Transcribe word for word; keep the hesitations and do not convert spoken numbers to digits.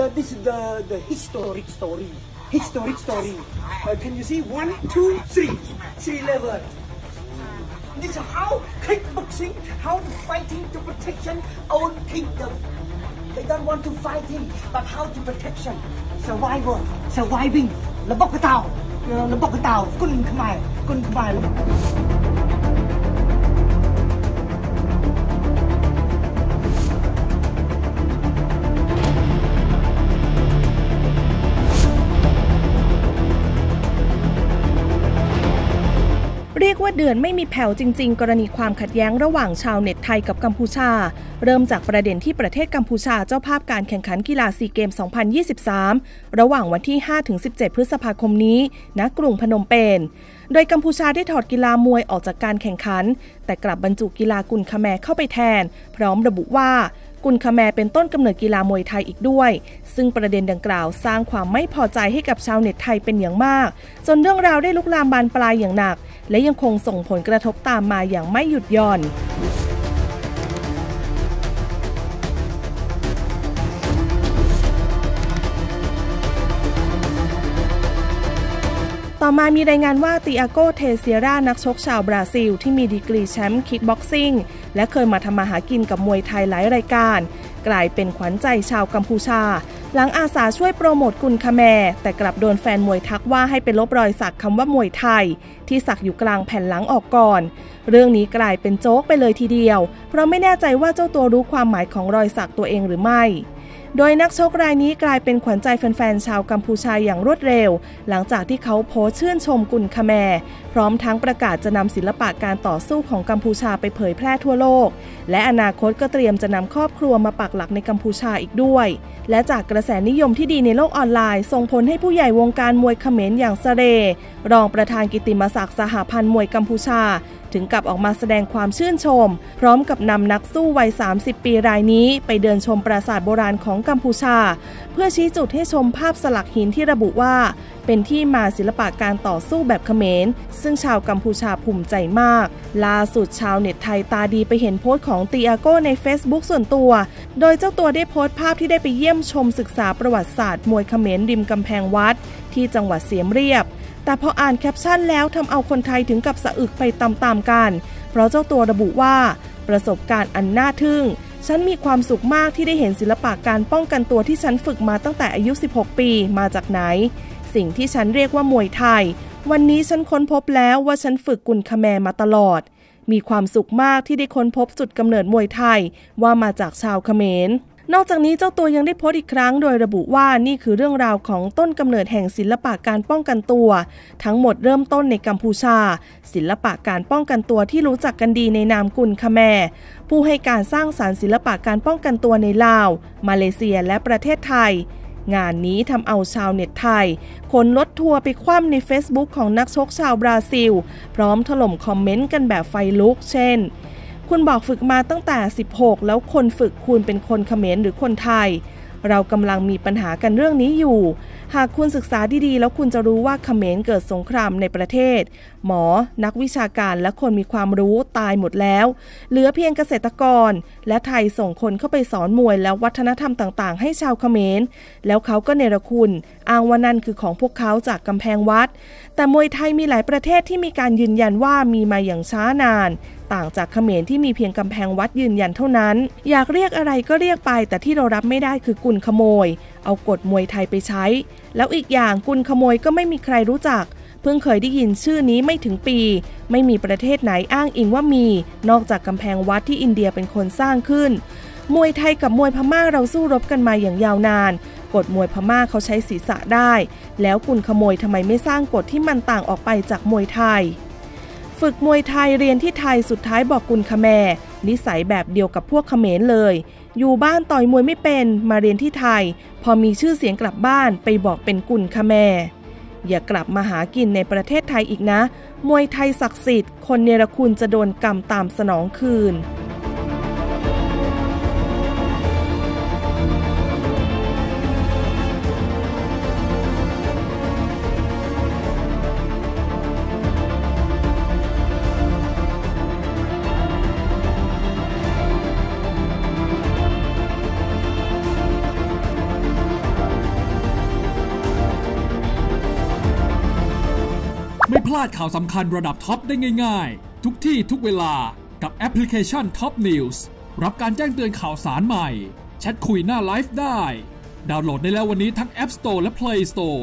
the, this is the, the historic story. Historic story. Uh, can you see? One, two, three. Three level. This is how kickboxing, how to fighting to protection own kingdom. They don't want to fighting, but how to protection. Survival, surviving. The Bokatao, the Bokatao, Kun Khmer, Kun Khmer.เรียกว่าเดือนไม่มีแผ่วจริงๆกรณีความขัดแย้งระหว่างชาวเน็ตไทยกับกัมพูชาเริ่มจากประเด็นที่ประเทศกัมพูชาเจ้าภาพการแข่งขันกีฬาซีเกมสองพันยี่สิบสามระหว่างวันที่ ห้าถึงสิบเจ็ด พฤษภาคมนี้ณกรุงพนมเปญโดยกัมพูชาได้ถอดกีฬามวยออกจากการแข่งขันแต่กลับบรรจุกีฬากุนขแมเข้าไปแทนพร้อมระบุว่ากุนขแมเป็นต้นกำเนิดกีฬามวยไทยอีกด้วยซึ่งประเด็นดังกล่าวสร้างความไม่พอใจให้กับชาวเน็ตไทยเป็นอย่างมากจนเรื่องราวได้ลุกลามบานปลายอย่างหนักและยังคงส่งผลกระทบตามมาอย่างไม่หยุดหย่อนต่อมามีรายงานว่าติอาโก เทเซียร่านักชกชาวบราซิลที่มีดีกรีแชมป์คิกบ็อกซิ่งและเคยมาทำมาหากินกับมวยไทยหลายรายการกลายเป็นขวัญใจชาวกัมพูชาหลังอาสาช่วยโปรโมทกุนขแมแต่กลับโดนแฟนมวยทักว่าให้ไปลบรอยสักคำว่ามวยไทยที่สักอยู่กลางแผ่นหลังออกก่อนเรื่องนี้กลายเป็นโจ๊กไปเลยทีเดียวเพราะไม่แน่ใจว่าเจ้าตัวรู้ความหมายของรอยสักตัวเองหรือไม่โดยนักชกรายนี้กลายเป็นขวัญใจแฟนๆชาวกัมพูชาอย่างรวดเร็วหลังจากที่เขาโพสต์ชื่นชมกุนขแมพร้อมทั้งประกาศจะนำศิลปะการต่อสู้ของกัมพูชาไปเผยแพร่ทั่วโลกและอนาคตก็เตรียมจะนำครอบครัวมาปักหลักในกัมพูชาอีกด้วยและจากกระแสนิยมที่ดีในโลกออนไลน์ส่งผลให้ผู้ใหญ่วงการมวยเขมรอย่างเสเรรองประธานกิตติมศักดิ์สหพันธ์มวยกัมพูชาถึงกับออกมาแสดงความชื่นชมพร้อมกับนำนักสู้วัยสามสิบปีรายนี้ไปเดินชมปราสาทโบราณของกัมพูชาเพื่อชี้จุดให้ชมภาพสลักหินที่ระบุว่าเป็นที่มาศิลปะการต่อสู้แบบเขมรซึ่งชาวกัมพูชาภูมิใจมากล่าสุดชาวเน็ตไทยตาดีไปเห็นโพสต์ของติอาโก้ใน Facebook ส่วนตัวโดยเจ้าตัวได้โพสต์ภาพที่ได้ไปเยี่ยมชมศึกษาประวัติศาสตร์มวยเขมรริมกำแพงวัดที่จังหวัดเสียมเรียบแต่พออ่านแคปชั่นแล้วทำเอาคนไทยถึงกับสะอึกไปตามๆกันเพราะเจ้าตัวระบุว่าประสบการณ์อันน่าทึ่งฉันมีความสุขมากที่ได้เห็นศิลปะการป้องกันตัวที่ฉันฝึกมาตั้งแต่อายุสิบหกปีมาจากไหนสิ่งที่ฉันเรียกว่ามวยไทยวันนี้ฉันค้นพบแล้วว่าฉันฝึกกุนขแมมาตลอดมีความสุขมากที่ได้ค้นพบจุดกำเนิดมวยไทยว่ามาจากชาวเขมรนอกจากนี้เจ้าตัวยังได้โพสต์อีกครั้งโดยระบุว่านี่คือเรื่องราวของต้นกำเนิดแห่งศิลปะการป้องกันตัวทั้งหมดเริ่มต้นในกัมพูชาศิลปะการป้องกันตัวที่รู้จักกันดีในนามกุนขแมผู้ให้การสร้างสรรค์ศิลปะการป้องกันตัวในลาวมาเลเซียและประเทศไทยงานนี้ทำเอาชาวเน็ตไทยคนลดทัวร์ไปคว่ำใน Facebook ของนักชกชาวบราซิลพร้อมถล่มคอมเมนต์กันแบบไฟลุกเช่นคุณบอกฝึกมาตั้งแต่สิบหกแล้วคนฝึกคุณเป็นคนเขมรหรือคนไทยเรากำลังมีปัญหากันเรื่องนี้อยู่หากคุณศึกษาดีๆแล้วคุณจะรู้ว่าเขมรเกิดสงครามในประเทศหมอนักวิชาการและคนมีความรู้ตายหมดแล้วเหลือเพียงเกษตรกรและไทยส่งคนเข้าไปสอนมวยและวัฒนธรรมต่างๆให้ชาวเขมรแล้วเขาก็เนรคุณอ้างว่านั่นคือของพวกเขาจากกำแพงวัดแต่มวยไทยมีหลายประเทศที่มีการยืนยันว่ามีมาอย่างช้านานต่างจากเขมรที่มีเพียงกำแพงวัดยืนยันเท่านั้นอยากเรียกอะไรก็เรียกไปแต่ที่เรารับไม่ได้คือกุนขโมยเอากฎมวยไทยไปใช้แล้วอีกอย่างกุนขโมยก็ไม่มีใครรู้จักเพิ่งเคยได้ยินชื่อนี้ไม่ถึงปีไม่มีประเทศไหนอ้างอิงว่ามีนอกจากกำแพงวัดที่อินเดียเป็นคนสร้างขึ้นมวยไทยกับมวยพม่าเราสู้รบกันมาอย่างยาวนานกฎมวยพม่าเขาใช้ศีรษะได้แล้วกุนขโมยทำไมไม่สร้างกฎที่มันต่างออกไปจากมวยไทยฝึกมวยไทยเรียนที่ไทยสุดท้ายบอกกุนขแมนิสัยแบบเดียวกับพวกเขมรเลยอยู่บ้านต่อยมวยไม่เป็นมาเรียนที่ไทยพอมีชื่อเสียงกลับบ้านไปบอกเป็นกุนขแมอย่ากลับมาหากินในประเทศไทยอีกนะมวยไทยศักดิ์สิทธิ์คนเนรคุณจะโดนกรรมตามสนองคืน ลาดข่าวสำคัญระดับท็อปได้ง่ายๆทุกที่ทุกเวลากับแอปพลิเคชัน Top News รับการแจ้งเตือนข่าวสารใหม่แชทคุยหน้าไลฟ์ได้ดาวน์โหลดได้แล้ววันนี้ทั้ง App Store และ Play Store